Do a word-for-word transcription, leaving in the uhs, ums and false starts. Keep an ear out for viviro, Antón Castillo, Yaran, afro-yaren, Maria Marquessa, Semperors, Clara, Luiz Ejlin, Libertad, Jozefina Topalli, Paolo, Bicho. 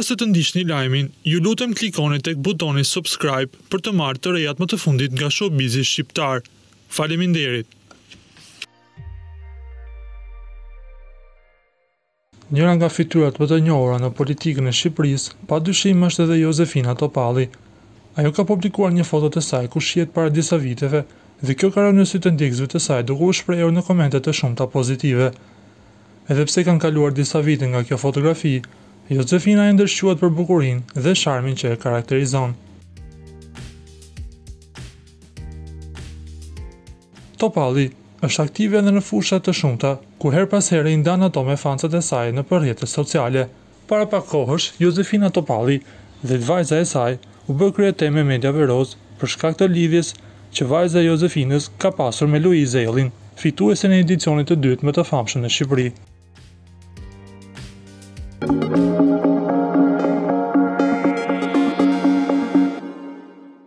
Para se të ndiqni lajmin, ju lutem klikoni tek butoni subscribe për të marrë të rejat më të fundit nga Showbizi Shqiptar. Faleminderit. Njëra nga fytyrat më të njohura në politikën e Shqipërisë, padyshim është edhe Jozefina Topalli. Ajo ka publikuar një foto të saj ku shihet para disa viteve dhe kjo ka rënë në sy të ndjekësve të saj duke u shprehur në komente të shumta pozitive. Edhe pse kanë kaluar disa vite nga kjo fotografi, Jozefina e ndërshquhet për bukurinë dhe sharmin që e karakterizon. Topalli është aktive edhe në fusha të shumta, ku her pas here i ndan ato me fansat e saj në rrjetet sociale. Para pak kohësh, Jozefina Topalli dhe vajza e saj u bë kryeteme mediave roz për shkak të lidhjes që vajza e Jozefinës ka pasur me Luiz Ejlin, fituesin e edicionit të dytë më të famshëm në Shqipëri.